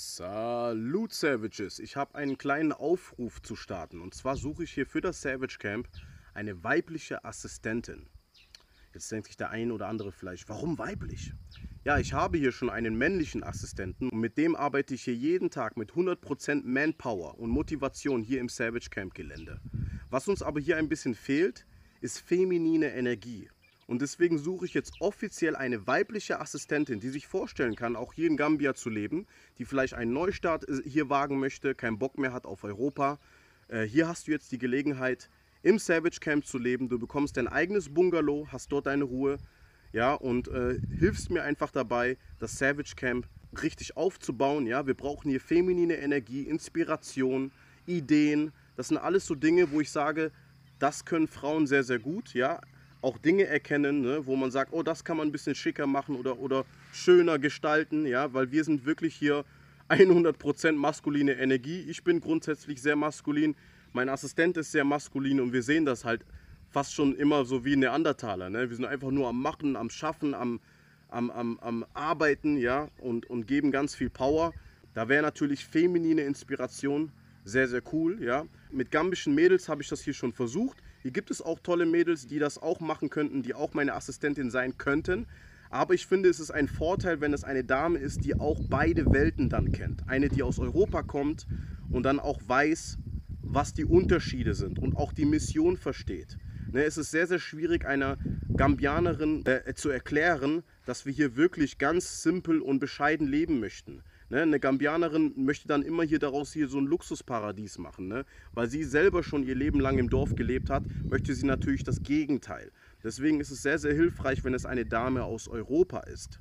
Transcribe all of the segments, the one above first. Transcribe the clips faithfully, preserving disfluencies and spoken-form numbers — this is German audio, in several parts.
Salut Savages, ich habe einen kleinen Aufruf zu starten und zwar suche ich hier für das Savage Camp eine weibliche Assistentin. Jetzt denkt sich der ein oder andere vielleicht, warum weiblich? Ja, ich habe hier schon einen männlichen Assistenten und mit dem arbeite ich hier jeden Tag mit hundert Prozent Manpower und Motivation hier im Savage Camp Gelände. Was uns aber hier ein bisschen fehlt, ist feminine Energie. Und deswegen suche ich jetzt offiziell eine weibliche Assistentin, die sich vorstellen kann, auch hier in Gambia zu leben, die vielleicht einen Neustart hier wagen möchte, keinen Bock mehr hat auf Europa. Äh, hier hast du jetzt die Gelegenheit, im Savage Camp zu leben. Du bekommst dein eigenes Bungalow, hast dort deine Ruhe, ja, und äh, hilfst mir einfach dabei, das Savage Camp richtig aufzubauen. Ja, wir brauchen hier feminine Energie, Inspiration, Ideen. Das sind alles so Dinge, wo ich sage, das können Frauen sehr, sehr gut, ja. Auch Dinge erkennen, ne, wo man sagt, oh, das kann man ein bisschen schicker machen oder, oder schöner gestalten, ja, weil wir sind wirklich hier hundert Prozent maskuline Energie. Ich bin grundsätzlich sehr maskulin, mein Assistent ist sehr maskulin und wir sehen das halt fast schon immer so wie Neandertaler, ne? Wir sind einfach nur am Machen, am Schaffen, am, am, am, am Arbeiten, ja, und, und geben ganz viel Power. Da wäre natürlich feminine Inspiration sehr, sehr cool, ja. Mit gambischen Mädels habe ich das hier schon versucht. Hier gibt es auch tolle Mädels, die das auch machen könnten, die auch meine Assistentin sein könnten. Aber ich finde, es ist ein Vorteil, wenn es eine Dame ist, die auch beide Welten dann kennt. Eine, die aus Europa kommt und dann auch weiß, was die Unterschiede sind und auch die Mission versteht. Es ist sehr, sehr schwierig, einer Gambianerin äh, zu erklären, dass wir hier wirklich ganz simpel und bescheiden leben möchten. Ne, eine Gambianerin möchte dann immer hier daraus hier so ein Luxusparadies machen, ne? Weil sie selber schon ihr Leben lang im Dorf gelebt hat, möchte sie natürlich das Gegenteil. Deswegen ist es sehr, sehr hilfreich, wenn es eine Dame aus Europa ist.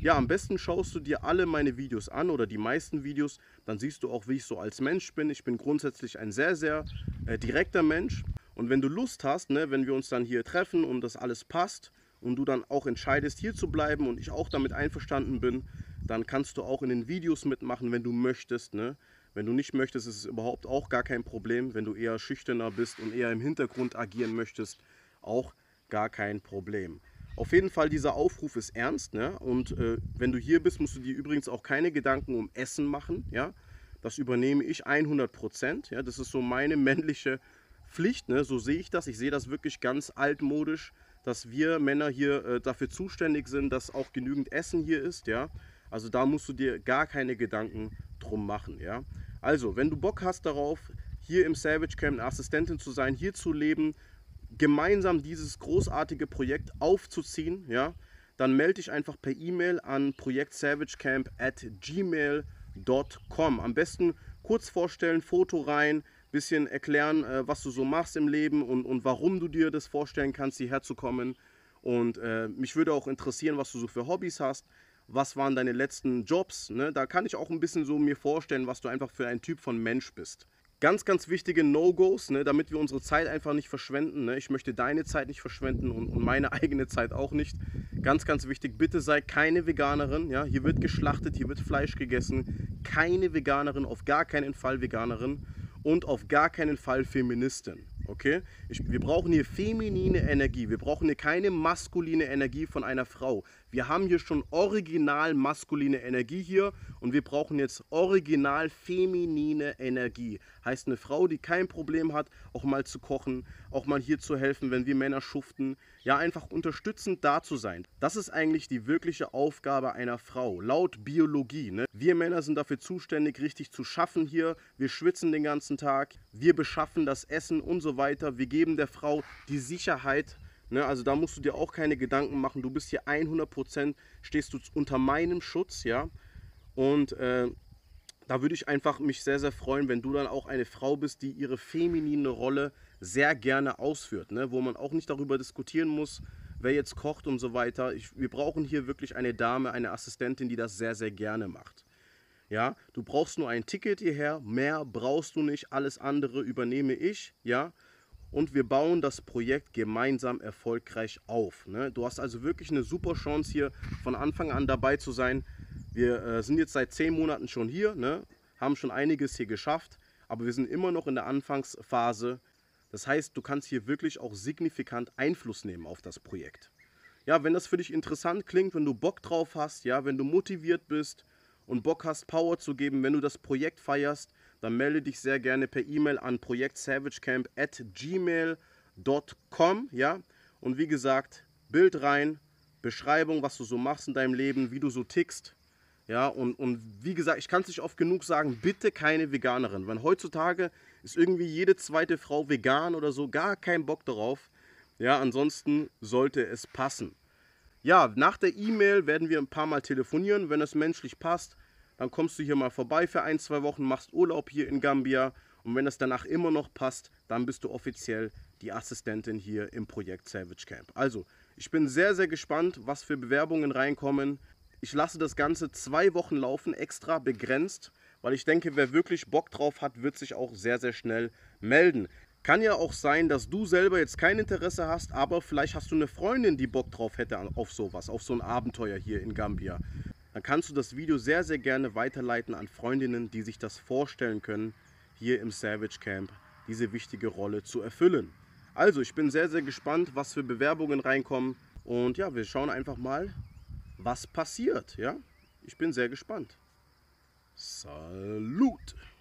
Ja, am besten schaust du dir alle meine Videos an oder die meisten Videos, dann siehst du auch, wie ich so als Mensch bin. Ich bin grundsätzlich ein sehr, sehr äh, direkter Mensch und wenn du Lust hast, ne, wenn wir uns dann hier treffen und das alles passt und du dann auch entscheidest, hier zu bleiben und ich auch damit einverstanden bin, dann kannst du auch in den Videos mitmachen, wenn du möchtest, ne? Wenn du nicht möchtest, ist es überhaupt auch gar kein Problem. Wenn du eher schüchterner bist und eher im Hintergrund agieren möchtest, auch gar kein Problem. Auf jeden Fall, dieser Aufruf ist ernst, ne? Und äh, wenn du hier bist, musst du dir übrigens auch keine Gedanken um Essen machen, ja? Das übernehme ich hundert Prozent, ja? Das ist so meine männliche Pflicht, ne? So sehe ich das. Ich sehe das wirklich ganz altmodisch, dass wir Männer hier äh, dafür zuständig sind, dass auch genügend Essen hier ist, ja? Also da musst du dir gar keine Gedanken drum machen, ja. Also, wenn du Bock hast darauf, hier im Savage Camp eine Assistentin zu sein, hier zu leben, gemeinsam dieses großartige Projekt aufzuziehen, ja, dann melde dich einfach per E-Mail an projekt savage camp at gmail punkt com. Am besten kurz vorstellen, Foto rein, bisschen erklären, was du so machst im Leben und, und warum du dir das vorstellen kannst, hierher zu kommen. Und äh, mich würde auch interessieren, was du so für Hobbys hast. Was waren deine letzten Jobs? Ne? Da kann ich auch ein bisschen so mir vorstellen, was du einfach für ein Typ von Mensch bist. Ganz, ganz wichtige No-Gos, ne? Damit wir unsere Zeit einfach nicht verschwenden. Ne? Ich möchte deine Zeit nicht verschwenden und, und meine eigene Zeit auch nicht. Ganz, ganz wichtig, bitte sei keine Veganerin. Ja? Hier wird geschlachtet, hier wird Fleisch gegessen. Keine Veganerin, auf gar keinen Fall Veganerin und auf gar keinen Fall Feministin. Okay? Ich, wir brauchen hier feminine Energie, wir brauchen hier keine maskuline Energie von einer Frau. Wir haben hier schon original maskuline Energie hier und wir brauchen jetzt original feminine Energie. Heißt eine Frau, die kein Problem hat, auch mal zu kochen, auch mal hier zu helfen, wenn wir Männer schuften. Ja, einfach unterstützend da zu sein. Das ist eigentlich die wirkliche Aufgabe einer Frau, laut Biologie. Ne? Wir Männer sind dafür zuständig, richtig zu schaffen hier. Wir schwitzen den ganzen Tag, wir beschaffen das Essen und so weiter. Wir geben der Frau die Sicherheit, ne? Also da musst du dir auch keine Gedanken machen. Du bist hier hundert Prozent, stehst du unter meinem Schutz, ja. Und äh, da würde ich einfach mich sehr, sehr freuen, wenn du dann auch eine Frau bist, die ihre feminine Rolle sehr gerne ausführt, ne? Wo man auch nicht darüber diskutieren muss, wer jetzt kocht und so weiter. Ich, wir brauchen hier wirklich eine Dame, eine Assistentin, die das sehr, sehr gerne macht. Ja, du brauchst nur ein Ticket hierher, mehr brauchst du nicht, alles andere übernehme ich, ja. Und wir bauen das Projekt gemeinsam erfolgreich auf, ne? Du hast also wirklich eine super Chance hier von Anfang an dabei zu sein. Wir äh, sind jetzt seit zehn Monaten schon hier, ne? Haben schon einiges hier geschafft, aber wir sind immer noch in der Anfangsphase. Das heißt, du kannst hier wirklich auch signifikant Einfluss nehmen auf das Projekt. Ja, wenn das für dich interessant klingt, wenn du Bock drauf hast, ja, wenn du motiviert bist, und Bock hast, Power zu geben, wenn du das Projekt feierst, dann melde dich sehr gerne per E-Mail an projekt savage camp at gmail punkt com, ja? Und wie gesagt, Bild rein, Beschreibung, was du so machst in deinem Leben, wie du so tickst. Ja, und, und wie gesagt, ich kann es nicht oft genug sagen, bitte keine Veganerin. Weil heutzutage ist irgendwie jede zweite Frau vegan oder so, gar keinen Bock darauf. Ja, ansonsten sollte es passen. Ja, nach der E-Mail werden wir ein paar Mal telefonieren. Wenn es menschlich passt, dann kommst du hier mal vorbei für ein, zwei Wochen, machst Urlaub hier in Gambia. Und wenn es danach immer noch passt, dann bist du offiziell die Assistentin hier im Projekt Savage Camp. Also, ich bin sehr, sehr gespannt, was für Bewerbungen reinkommen. Ich lasse das Ganze zwei Wochen laufen, extra begrenzt, weil ich denke, wer wirklich Bock drauf hat, wird sich auch sehr, sehr schnell melden. Kann ja auch sein, dass du selber jetzt kein Interesse hast, aber vielleicht hast du eine Freundin, die Bock drauf hätte auf sowas, auf so ein Abenteuer hier in Gambia. Dann kannst du das Video sehr, sehr gerne weiterleiten an Freundinnen, die sich das vorstellen können, hier im Savage Camp diese wichtige Rolle zu erfüllen. Also, ich bin sehr, sehr gespannt, was für Bewerbungen reinkommen. Und ja, wir schauen einfach mal, was passiert, ja? Ich bin sehr gespannt. Salut!